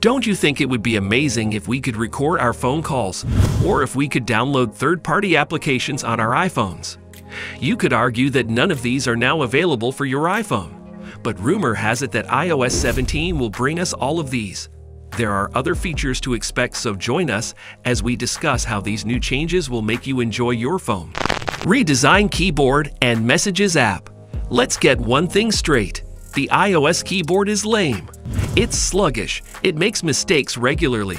Don't you think it would be amazing if we could record our phone calls, or if we could download third-party applications on our iPhones? You could argue that none of these are now available for your iPhone, but rumor has it that iOS 17 will bring us all of these. There are other features to expect, so join us as we discuss how these new changes will make you enjoy your phone. Redesign keyboard and messages app. Let's get one thing straight. The iOS keyboard is lame. It's sluggish, it makes mistakes regularly,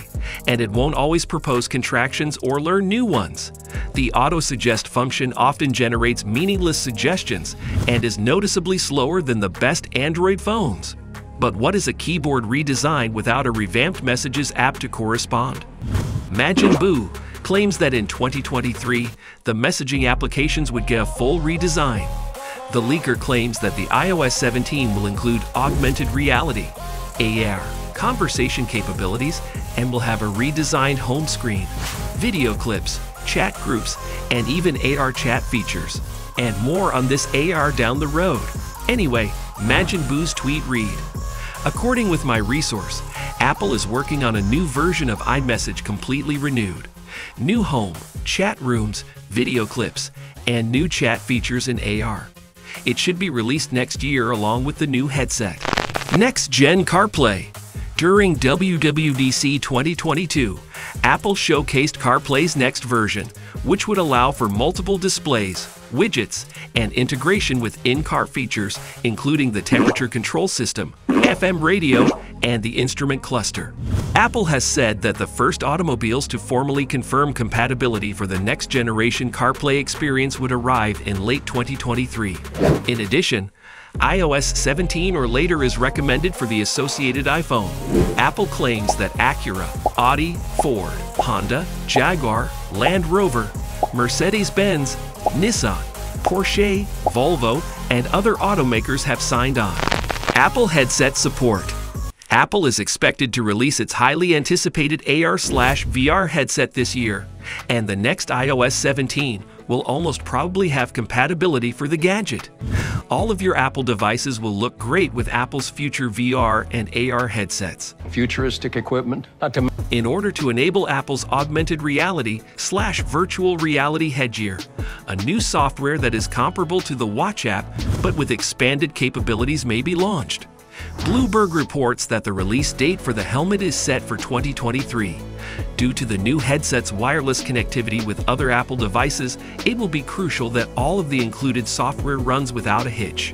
and it won't always propose contractions or learn new ones. The auto-suggest function often generates meaningless suggestions and is noticeably slower than the best Android phones. But what is a keyboard redesign without a revamped messages app to correspond? Magic Boo claims that in 2023, the messaging applications would get a full redesign. The leaker claims that the iOS 17 will include augmented reality, AR, conversation capabilities, and will have a redesigned home screen, video clips, chat groups, and even AR chat features. And more on this AR down the road. Anyway, Magic Boo's tweet read, "According with my resource, Apple is working on a new version of iMessage completely renewed. New home, chat rooms, video clips, and new chat features in AR. It should be released next year along with the new headset." Next-gen CarPlay. During WWDC 2022, Apple showcased CarPlay's next version, which would allow for multiple displays, widgets, and integration with in-car features, including the temperature control system, FM radio, and the instrument cluster. Apple has said that the first automobiles to formally confirm compatibility for the next-generation CarPlay experience would arrive in late 2023. In addition, iOS 17 or later is recommended for the associated iPhone. Apple claims that Acura, Audi, Ford, Honda, Jaguar, Land Rover, Mercedes-Benz, Nissan, Porsche, Volvo, and other automakers have signed on. Apple headset support. Apple is expected to release its highly anticipated AR/VR headset this year, and the next iOS 17 will almost probably have compatibility for the gadget. All of your Apple devices will look great with Apple's future VR and AR headsets. Futuristic equipment. In order to enable Apple's augmented reality/virtual reality headgear, a new software that is comparable to the Watch app but with expanded capabilities may be launched. Bloomberg reports that the release date for the helmet is set for 2023. Due to the new headset's wireless connectivity with other Apple devices, it will be crucial that all of the included software runs without a hitch.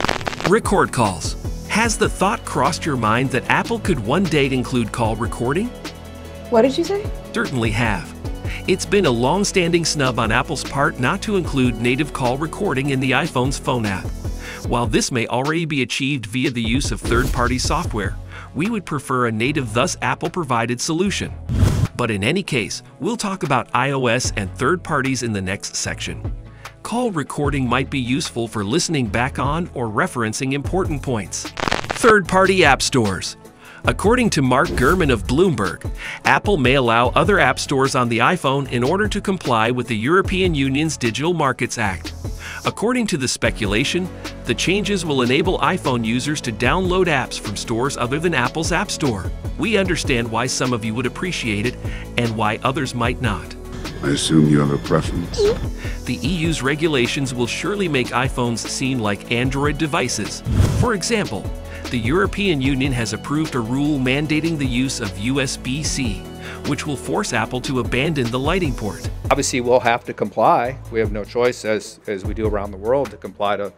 Record calls. Has the thought crossed your mind that Apple could one day include call recording? What did you say? Certainly have. It's been a long-standing snub on Apple's part not to include native call recording in the iPhone's phone app. While this may already be achieved via the use of third-party software, we would prefer a native, thus Apple-provided solution. But in any case, we'll talk about iOS and third parties in the next section. Call recording might be useful for listening back on or referencing important points. Third-party app stores. According to Mark Gurman of Bloomberg, Apple may allow other app stores on the iPhone in order to comply with the European Union's Digital Markets Act. According to the speculation, the changes will enable iPhone users to download apps from stores other than Apple's App Store. We understand why some of you would appreciate it and why others might not. I assume you have a preference. The EU's regulations will surely make iPhones seem like Android devices. For example, the European Union has approved a rule mandating the use of USB-C, which will force Apple to abandon the Lightning port. Obviously, we'll have to comply. We have no choice, as we do around the world, to comply to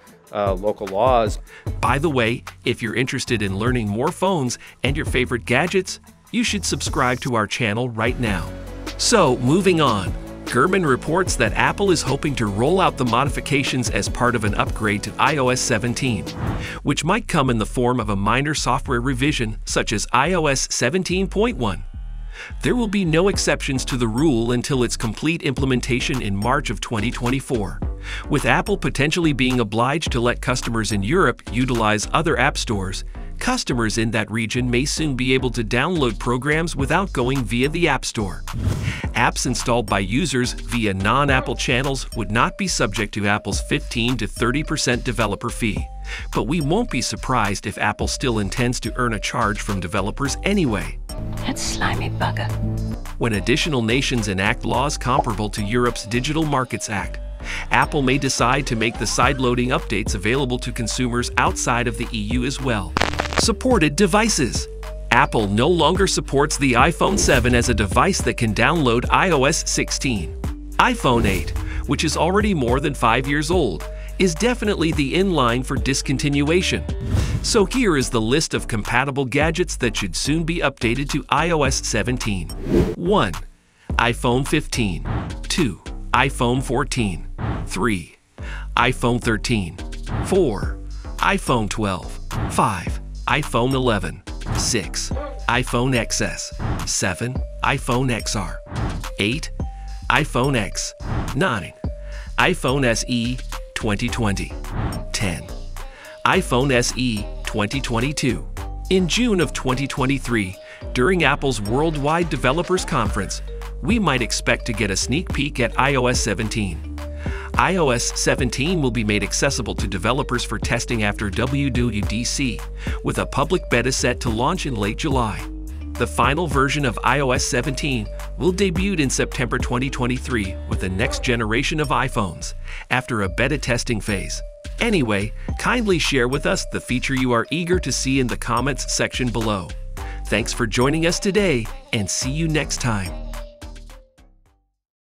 local laws. By the way, if you're interested in learning more phones and your favorite gadgets, you should subscribe to our channel right now. So, moving on. Gurman reports that Apple is hoping to roll out the modifications as part of an upgrade to iOS 17, which might come in the form of a minor software revision, such as iOS 17.1. There will be no exceptions to the rule until its complete implementation in March of 2024, with Apple potentially being obliged to let customers in Europe utilize other app stores. Customers in that region may soon be able to download programs without going via the App Store. Apps installed by users via non-Apple channels would not be subject to Apple's 15 to 30% developer fee, but we won't be surprised if Apple still intends to earn a charge from developers anyway. That slimy bugger. When additional nations enact laws comparable to Europe's Digital Markets Act, Apple may decide to make the sideloading updates available to consumers outside of the EU as well. Supported devices. Apple no longer supports the iPhone 7 as a device that can download iOS 16. iPhone 8, which is already more than 5 years old, is definitely the inline for discontinuation. So here is the list of compatible gadgets that should soon be updated to iOS 17. 1. iPhone 15. 2. iPhone 14. 3. iPhone 13. 4. iPhone 12. 5. iPhone 11. 6. iPhone XS. 7. iPhone XR. 8. iPhone X. 9. iPhone SE 2020. 10. iPhone SE 2022. In June of 2023, during Apple's Worldwide Developers Conference, we might expect to get a sneak peek at iOS 17. iOS 17 will be made accessible to developers for testing after WWDC, with a public beta set to launch in late July. The final version of iOS 17 will debut in September 2023 with the next generation of iPhones, after a beta testing phase. Anyway, kindly share with us the feature you are eager to see in the comments section below. Thanks for joining us today, and see you next time.